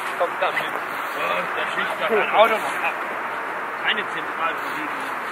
Weg kommt damit. Und da schießt das Auto noch ab. Keine zentrale Bewegung.